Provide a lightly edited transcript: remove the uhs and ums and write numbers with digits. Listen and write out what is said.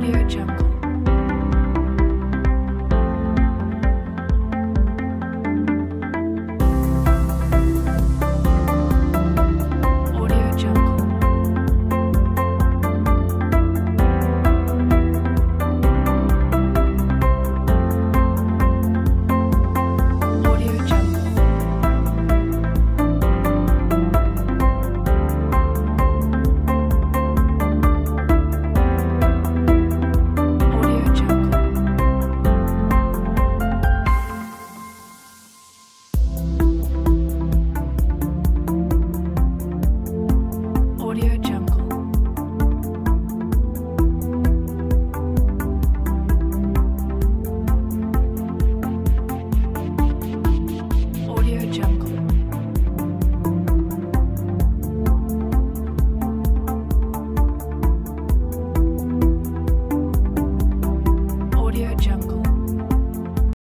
Audio Jungle.